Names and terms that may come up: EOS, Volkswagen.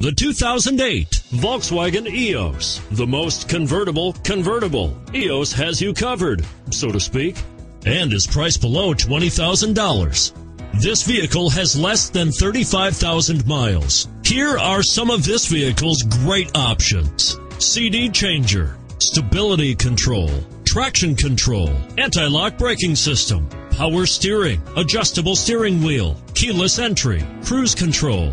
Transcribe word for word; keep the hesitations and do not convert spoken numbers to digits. The two thousand eight Volkswagen E O S, the most convertible convertible. E O S has you covered, so to speak, and is priced below twenty thousand dollars. This vehicle has less than thirty-five thousand miles. Here are some of this vehicle's great options: C D changer, stability control, traction control, anti-lock braking system, power steering, adjustable steering wheel, keyless entry, cruise control,